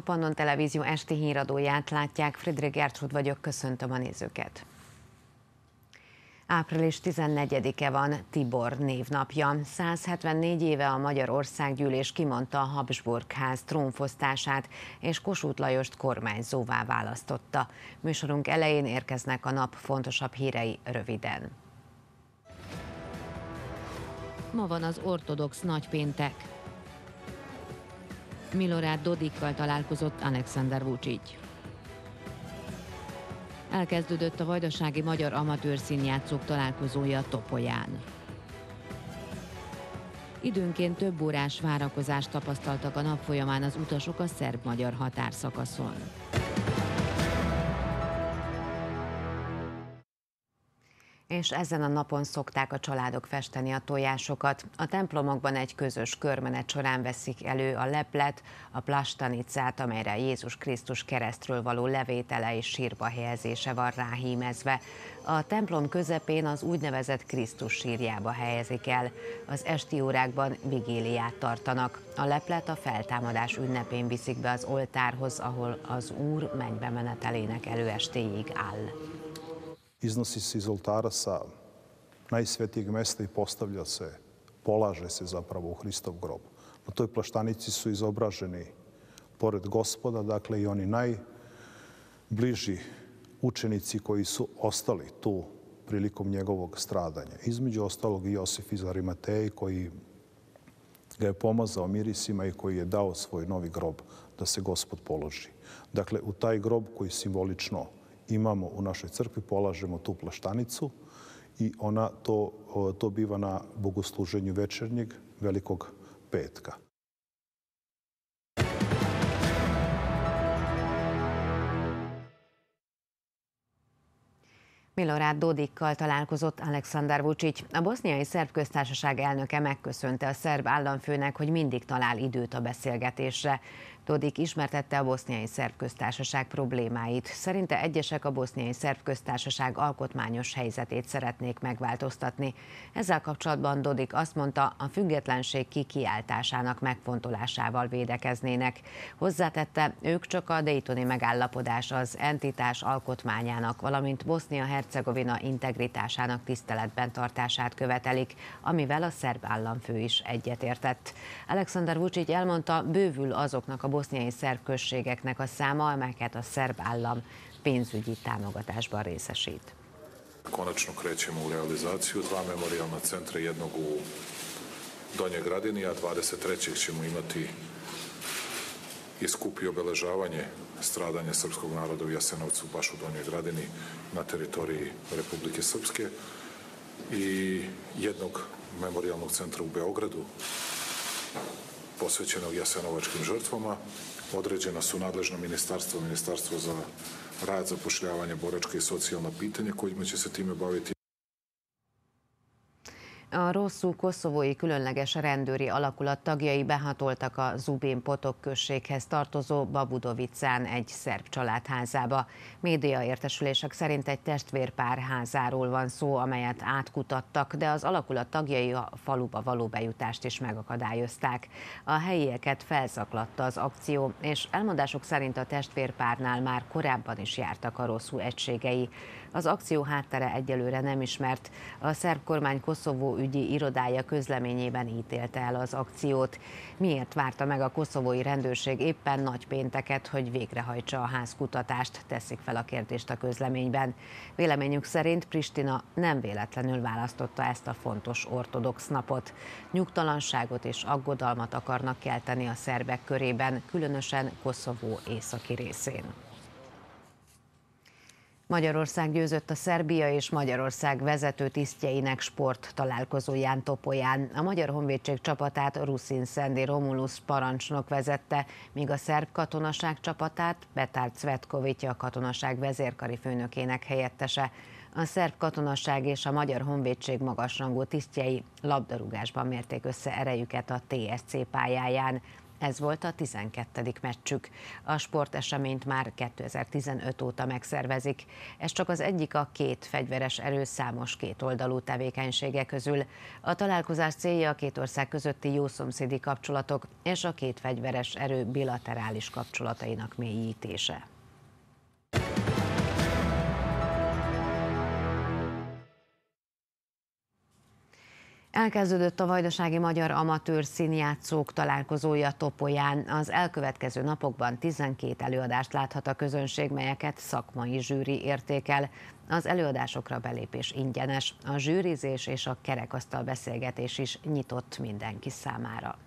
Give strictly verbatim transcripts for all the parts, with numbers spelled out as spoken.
A Pannon Televízió esti híradóját látják, Friedrich Ertruth vagyok, köszöntöm a nézőket. április tizennegyedike van, Tibor névnapja. száz hetvennégy éve a Magyar Országgyűlés kimondta a Habsburg-ház trónfosztását, és Kossuth Lajost kormányzóvá választotta. Műsorunk elején érkeznek a nap fontosabb hírei röviden. Ma van az ortodox nagypéntek. Milorad Dodikkal találkozott Aleksandar Vučić. Elkezdődött a Vajdasági Magyar Amatőr Színjátszók Találkozója Topolyán. Időnként több órás várakozást tapasztaltak a nap folyamán az utasok a szerb-magyar határszakaszon. És ezen a napon szokták a családok festeni a tojásokat. A templomokban egy közös körmenet során veszik elő a leplet, a plastanicát, amelyre Jézus Krisztus keresztről való levétele és sírba helyezése van ráhímezve. A templom közepén az úgynevezett Krisztus sírjába helyezik el. Az esti órákban vigíliát tartanak. A leplet a feltámadás ünnepén viszik be az oltárhoz, ahol az Úr mennybe menetelének előestéig áll. Iznosi se iz oltara sa najsvetijeg mesta i postavlja se, polaže se zapravo u Hristov grob. Na toj plaštanici su izobraženi, pored gospoda, dakle i oni najbliži učenici koji su ostali tu prilikom njegovog stradanja. Između ostalog i Josif iz Arimateje koji ga je pomazao mirisima i koji je dao svoj novi grob da se gospod položi. Dakle, u taj grob koji simbolično imamo u našoj crkvi, polažemo tu plaštanicu i ona to, to biva na bogosluženju večernjeg Velikog petka. Milorad Dodikkal találkozott Aleksandar Vučić. A boszniai szerb köztársaság elnöke megköszönte a szerb államfőnek, hogy mindig talál időt a beszélgetésre. Dodik ismertette a boszniai szerb köztársaság problémáit. Szerinte egyesek a boszniai szerb köztársaság alkotmányos helyzetét szeretnék megváltoztatni. Ezzel kapcsolatban Dodik azt mondta, a függetlenség kikiáltásának megfontolásával védekeznének. Hozzátette, ők csak a Daytoni megállapodás az entitás alkotmányának, valamint Bosznia-Hercegovina integritásának tiszteletben tartását követelik, amivel a szerb államfő is egyetértett. Aleksandar Vučić elmondta, bővül azoknak a boszniai szerb községeknek a száma, amelyeket a szerb állam pénzügyi támogatásban részesít. Konačno krećemo u realizaciju dva memorijalna centra, jednog u Donjoj Gradini, a dvadeset trećeg ćemo imati i skupi obeležavanje stradanja srpskog naroda u Jasenovcu, baš u Donjoj Gradini, na teritoriji Republike Srpske, i jednog memorijalnog centra u Beogradu, posvećenog jasenovačkim žrtvama. Određena su nadležna ministarstva, Ministarstvo za rad, zapošljavanje, boračka i socijalna pitanja kojima će se time baviti. A rosszú koszovói különleges rendőri alakulat tagjai behatoltak a Zubin-Potok községhez tartozó Babudovicán egy szerb családházába. Médiaértesülések szerint egy testvérpár házáról van szó, amelyet átkutattak, de az alakulat tagjai a faluba való bejutást is megakadályozták. A helyieket felzaklatta az akció, és elmondások szerint a testvérpárnál már korábban is jártak a rosszú egységei. Az akció háttere egyelőre nem ismert. A szerb kormány Koszovó ügyi irodája közleményében ítélte el az akciót. Miért várta meg a koszovói rendőrség éppen nagypénteket, hogy végrehajtsa a házkutatást, teszik fel a kérdést a közleményben. Véleményük szerint Pristina nem véletlenül választotta ezt a fontos ortodox napot. Nyugtalanságot és aggodalmat akarnak kelteni a szerbek körében, különösen Koszovó északi részén. Magyarország győzött a Szerbia és Magyarország vezető tisztjeinek sport találkozóján Topolyán. A Magyar Honvédség csapatát Ruszin-Szendi Romulus parancsnok vezette, míg a szerb katonaság csapatát Betárt Svetkovitja, a katonaság vezérkari főnökének helyettese. A szerb katonaság és a Magyar Honvédség magasrangú tisztjei labdarúgásban mérték össze erejüket a té es cé pályáján. Ez volt a tizenkettedik meccsük. A sporteseményt már kétezer-tizenöt óta megszervezik. Ez csak az egyik a két fegyveres erő számos kétoldalú tevékenysége közül. A találkozás célja a két ország közötti jószomszédi kapcsolatok és a két fegyveres erő bilaterális kapcsolatainak mélyítése. Elkezdődött a Vajdasági Magyar Amatőr Színjátszók Találkozója Topolyán. Az elkövetkező napokban tizenkét előadást láthat a közönség, melyeket szakmai zsűri értékel. Az előadásokra belépés ingyenes, a zsűrizés és a kerekasztal beszélgetés is nyitott mindenki számára.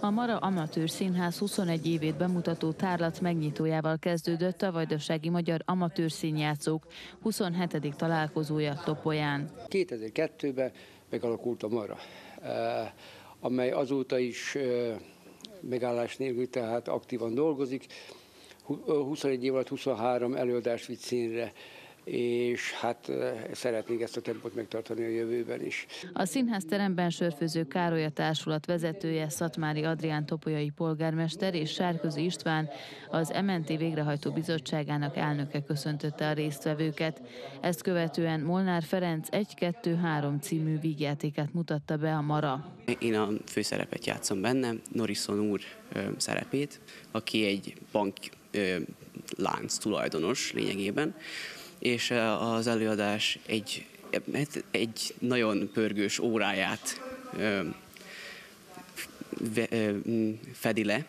A Mara Amatőr Színház huszonegy évét bemutató tárlat megnyitójával kezdődött a Vajdasági Magyar Amatőr Színjátszók huszonhetedik találkozója Topolyán. kétezer-kettőben megalakult a Mara, amely azóta is megállás nélkül, tehát aktívan dolgozik. huszonegy év alatt huszonhárom előadást vitt színre, és hát szeretnénk ezt a tempót megtartani a jövőben is. A színház teremben sörfőző Károly a társulat vezetője, Szatmári Adrián topolyai polgármester és Sárközi István, az em en té végrehajtó bizottságának elnöke köszöntötte a résztvevőket. Ezt követően Molnár Ferenc egy kettő három című vígjátékát mutatta be a Mara. Én a főszerepet játszom benne, Norison úr szerepét, aki egy bank lánc tulajdonos lényegében, és az előadás egy, egy nagyon pörgős óráját fedi le.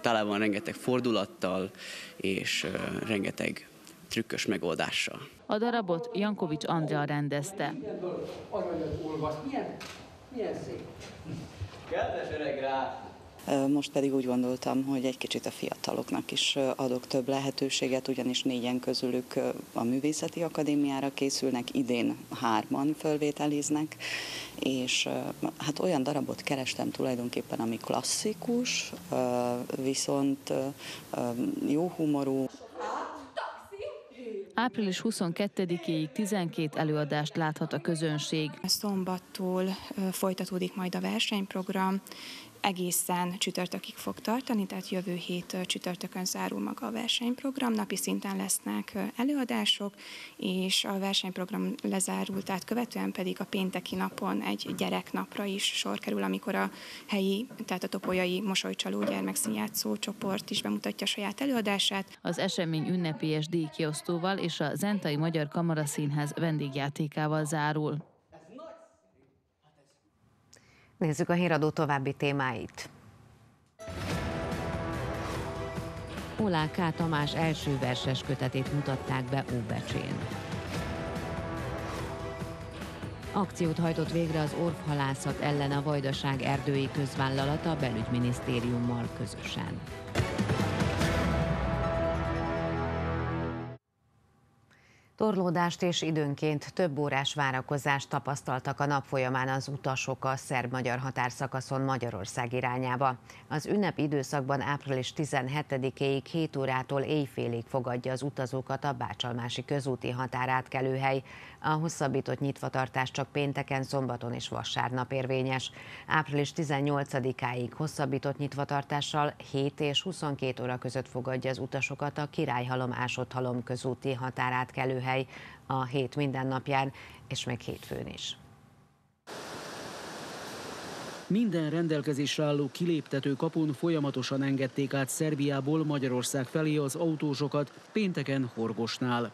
Talán van rengeteg fordulattal és rengeteg trükkös megoldással. A darabot Jankovics Andrea rendezte. Most pedig úgy gondoltam, hogy egy kicsit a fiataloknak is adok több lehetőséget, ugyanis négyen közülük a Művészeti Akadémiára készülnek, idén hárman fölvételiznek, és hát olyan darabot kerestem tulajdonképpen, ami klasszikus, viszont jó humorú. Április huszonkettedikéig tizenkét előadást láthat a közönség. Szombattól folytatódik majd a versenyprogram, egészen csütörtökig fog tartani, tehát jövő hét csütörtökön zárul maga a versenyprogram. Napi szinten lesznek előadások, és a versenyprogram lezárul, tehát követően pedig a pénteki napon egy gyereknapra is sor kerül, amikor a helyi, tehát a topolyai mosolycsaló gyermekszínjátszó csoport is bemutatja saját előadását. Az esemény ünnepélyes díjkiosztóval és a Zentai Magyar Kamaraszínház vendégjátékával zárul. Nézzük a híradó további témáit. Oláh K. Tamás első verses kötetét mutatták be Óbecsén. Akciót hajtott végre az orvhalászat ellen a Vajdaság Erdői Közvállalat a belügyminisztériummal közösen. Torlódást és időnként több órás várakozást tapasztaltak a nap folyamán az utasok a szerb-magyar határszakaszon Magyarország irányába. Az ünnepi időszakban április tizenhetedikéig hét órától éjfélig fogadja az utazókat a Bácsalmási közúti határátkelőhely. A hosszabbított nyitvatartás csak pénteken, szombaton és vasárnap érvényes. Április tizennyolcadikáig hosszabbított nyitvatartással hét és huszonkét óra között fogadja az utasokat a Királyhalom-Ásodhalom közúti határátkelőhely a hét mindennapján, és még hétfőn is. Minden rendelkezésre álló kiléptető kapun folyamatosan engedték át Szerbiából Magyarország felé az autósokat, pénteken Horgosnál.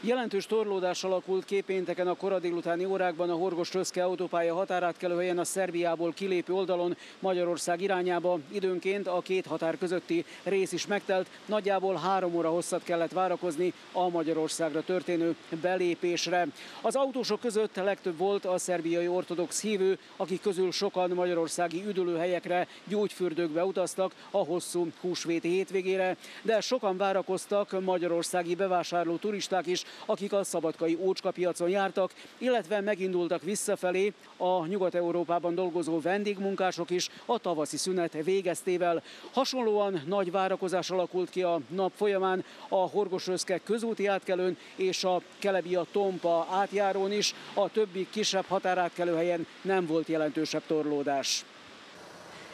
Jelentős torlódás alakult ki pénteken a kora délutáni órákban a Horgos-Röszke autópálya határátkelőhelyen a Szerbiából kilépő oldalon Magyarország irányába. Időnként a két határ közötti rész is megtelt, nagyjából három óra hosszat kellett várakozni a Magyarországra történő belépésre. Az autósok között legtöbb volt a szerbiai ortodox hívő, akik közül sokan magyarországi üdülőhelyekre, gyógyfürdőkbe utaztak a hosszú húsvéti hétvégére, de sokan várakoztak magyarországi bevásárló turisták is, akik a szabadkai ócskapiacon jártak, illetve megindultak visszafelé a Nyugat-Európában dolgozó vendégmunkások is a tavaszi szünet végeztével. Hasonlóan nagy várakozás alakult ki a nap folyamán a Horgosröszke közúti átkelőn és a Kelebia-Tompa átjárón is, a többi kisebb határátkelőhelyen nem volt jelentősebb torlódás.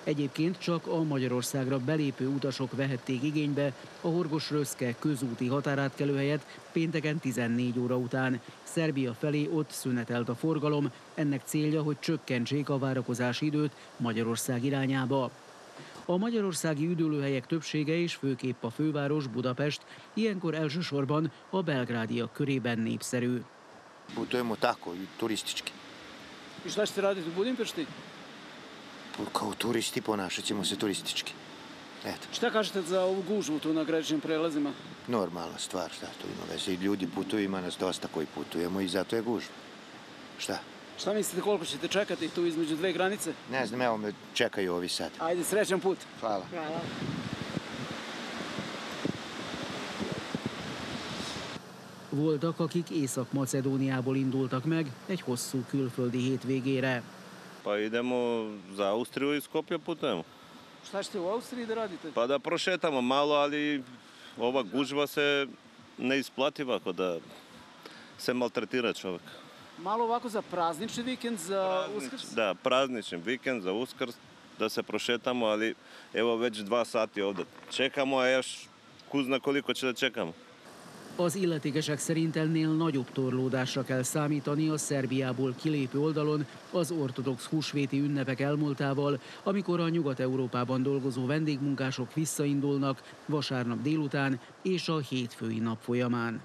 Egyébként csak a Magyarországra belépő utasok vehették igénybe a Horgos-Röszke közúti határátkelőhelyet pénteken tizennégy óra után. Szerbia felé ott szünetelt a forgalom, ennek célja, hogy csökkentsék a várakozási időt Magyarország irányába. A magyarországi üdülőhelyek többsége és főképp a főváros Budapest ilyenkor elsősorban a belgrádiak körében népszerű. Putujemo tako, turistički. I šta ćete raditi u Budimpešti? Kao turisti ponašat ćemo se turistički. Šta kažete za ovu gužvu tu na graničnim prelazima? Normalna stvar, šta to ima veze. I ljudi putuju, ima nas dosta koji putujemo i zato je gužva. Šta? Šta mislite koliko ćete čekati tu između dve granice? Ne znam, evo me čekaju ovi sad. Ajde, srećan put. Hvala. Hvala. Voltak, akik Észak-Macedóniából indultak meg egy hosszú külföldi hétvégére. Pa idemo za Austriju i Skopje putujemo. Šta ćete u Austriji da radite? Pa da prošetamo malo, ali ova gužva se ne isplati ovako da se maltretira čovjek. Malo ovako za praznični vikend, za Uskrs? Da, praznični vikend, za Uskrs, da se prošetamo, ali evo već dva sati ovdje. Čekamo, a još kuzna koliko će da čekamo. Az illetékesek szerint ennél nagyobb torlódásra kell számítani a Szerbiából kilépő oldalon az ortodox húsvéti ünnepek elmúltával, amikor a Nyugat-Európában dolgozó vendégmunkások visszaindulnak vasárnap délután és a hétfői nap folyamán.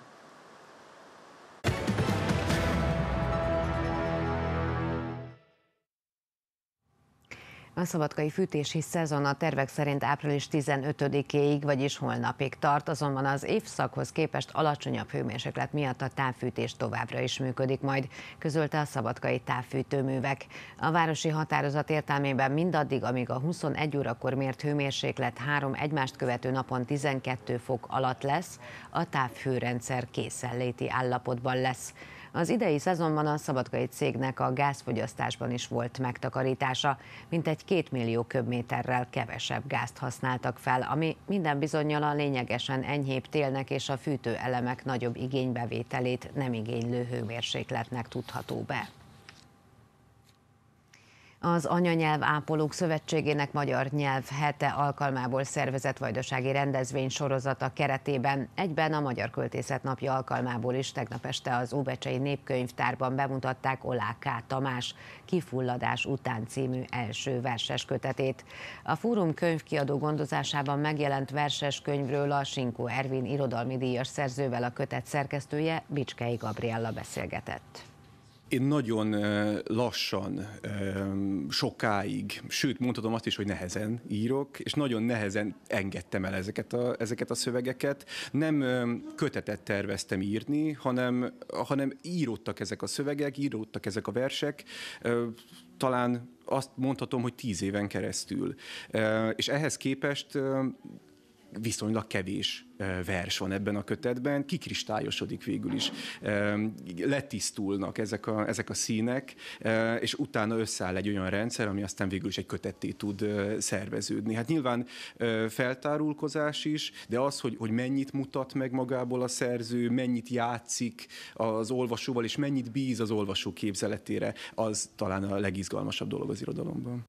A szabadkai fűtési szezon a tervek szerint április tizenötödikéig, vagyis holnapig tart, azonban az évszakhoz képest alacsonyabb hőmérséklet miatt a távfűtés továbbra is működik majd, közölte a szabadkai távfűtőművek. A városi határozat értelmében mindaddig, amíg a huszonegy órakor mért hőmérséklet három egymást követő napon tizenkét fok alatt lesz, a távhőrendszer készenléti állapotban lesz. Az idei szezonban a szabadkai cégnek a gázfogyasztásban is volt megtakarítása. Mintegy két millió köbméterrel kevesebb gázt használtak fel, ami minden bizonnyal a lényegesen enyhébb télnek és a fűtőelemek nagyobb igénybevételét nem igénylő hőmérsékletnek tudható be. Az Anyanyelv Ápolók Szövetségének Magyar Nyelv Hete alkalmából szervezett vajdasági rendezvény sorozata keretében egyben a Magyar Költészet Napja alkalmából is tegnap este az Óbecsei Népkönyvtárban bemutatták Oláh K. Tamás Kifulladás után című első verses kötetét. A Fórum könyvkiadó gondozásában megjelent verses könyvről a Sinkó Ervin irodalmi díjas szerzővel a kötet szerkesztője, Bicskei Gabriella beszélgetett. Én nagyon lassan, sokáig, sőt mondhatom azt is, hogy nehezen írok, és nagyon nehezen engedtem el ezeket a, ezeket a szövegeket. Nem kötetet terveztem írni, hanem, hanem íródtak ezek a szövegek, íródtak ezek a versek, talán azt mondhatom, hogy tíz éven keresztül. És ehhez képest viszonylag kevés vers van ebben a kötetben, kikristályosodik végül is, letisztulnak ezek a, ezek a színek, és utána összeáll egy olyan rendszer, ami aztán végül is egy kötetté tud szerveződni. Hát nyilván feltárulkozás is, de az, hogy, hogy mennyit mutat meg magából a szerző, mennyit játszik az olvasóval, és mennyit bíz az olvasó képzeletére, az talán a legizgalmasabb dolog az irodalomban.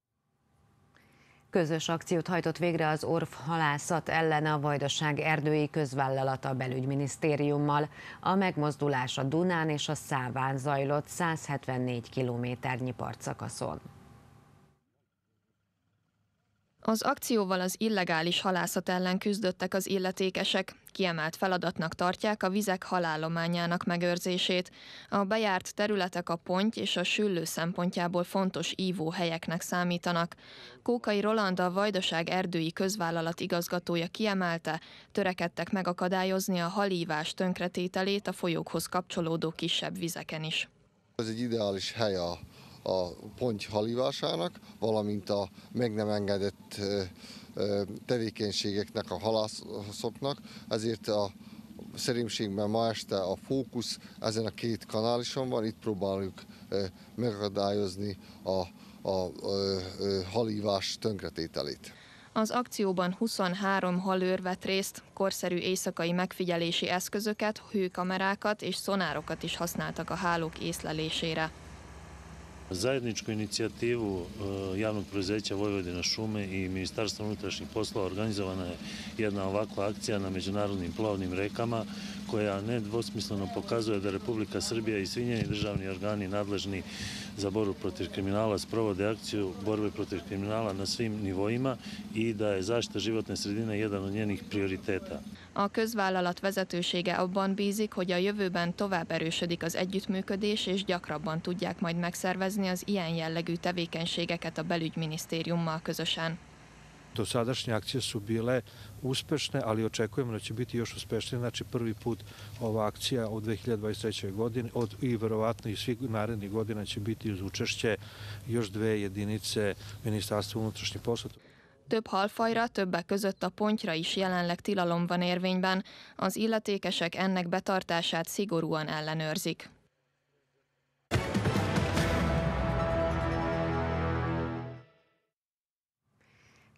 Közös akciót hajtott végre az orvhalászat ellen a Vajdaság Erdői Közvállalat a belügyminisztériummal. A megmozdulás a Dunán és a Száván zajlott száz hetvennégy kilométernyi partszakaszon. Az akcióval az illegális halászat ellen küzdöttek az illetékesek. Kiemelt feladatnak tartják a vizek halállományának megőrzését. A bejárt területek a ponty és a süllő szempontjából fontos ívóhelyeknek számítanak. Kókai Roland, a Vajdaság Erdői Közvállalat igazgatója kiemelte, törekedtek megakadályozni a halívás tönkretételét a folyókhoz kapcsolódó kisebb vizeken is. Ez egy ideális hely a a ponty halívásának, valamint a meg nem engedett tevékenységeknek, a halászoknak, ezért a Szerénységben ma este a fókusz ezen a két kanálison van, itt próbáljuk megadályozni a, a, a, a halívás tönkretételét. Az akcióban huszonhárom halőr vett részt, korszerű éjszakai megfigyelési eszközöket, hőkamerákat és szonárokat is használtak a hálók észlelésére. Zajedničku inicijativu javnog preduzeća Vojvodina šume i Ministarstva unutrašnjih poslova organizovana je jedna ovakva akcija na međunarodnim plovnim rekama koja nedvosmisleno pokazuje da Republika Srbija i svi njeni državni organi nadležni za borbu protiv kriminala sprovode akciju borbe protiv kriminala na svim nivoima i da je zaštita životne sredine jedan od njenih prioriteta. A közvállalat vezetősége abban bízik, hogy a jövőben tovább erősödik az együttműködés, és gyakrabban tudják majd megszervezni az ilyen jellegű tevékenységeket a belügyminisztériummal közösen. Dosadašnje akcije su bile uspešne, ali očekujemo da će biti još uspešnije. Znači prvi put ova akcija od dve hiljade dvadeset treće. godine od, i verovatno i svih narednih godina će biti uz učešće još dve jedinice Ministarstva unutrašnjih poslova. Több halfajra, többek között a pontyra is jelenleg tilalom van érvényben. Az illetékesek ennek betartását szigorúan ellenőrzik.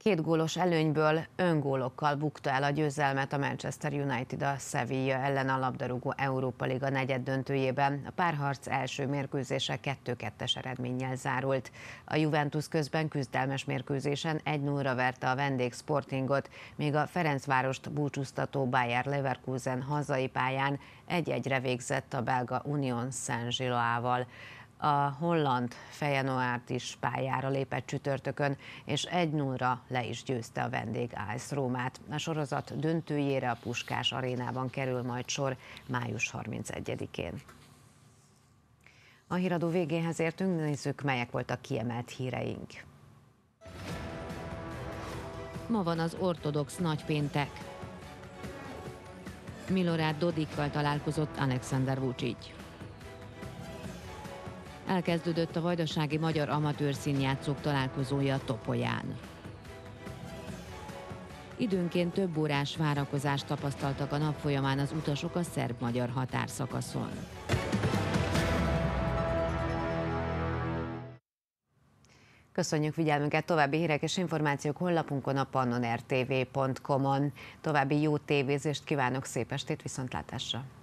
Két gólos előnyből öngólokkal bukta el a győzelmet a Manchester United a Sevilla ellen a labdarúgó Európa Liga negyed döntőjében. A párharc első mérkőzése kettő kettes eredménnyel zárult. A Juventus közben küzdelmes mérkőzésen egy nullra verte a vendég Sportingot, míg a Ferencvárost búcsúztató Bayern Leverkusen hazai pályán egy egyre végzett a belga Union Saint-Gilloával. A holland Feyenoord is pályára lépett csütörtökön, és egy nullra le is győzte a vendég á es Rómát. A sorozat döntőjére a Puskás arénában kerül majd sor május harmincegyedikén. A híradó végéhez értünk, nézzük, melyek voltak kiemelt híreink. Ma van az ortodox nagypéntek. Milorad Dodikkal találkozott Aleksandar Vučić. Elkezdődött a Vajdasági Magyar Amatőr Színjátszók Találkozója Topolyán. Időnként több órás várakozást tapasztaltak a nap folyamán az utasok a szerb-magyar határszakaszon. Köszönjük figyelmünket, további hírek és információk honlapunkon, a pannon r t v pont com-on. További jó tévézést kívánok, szép estét, viszontlátásra!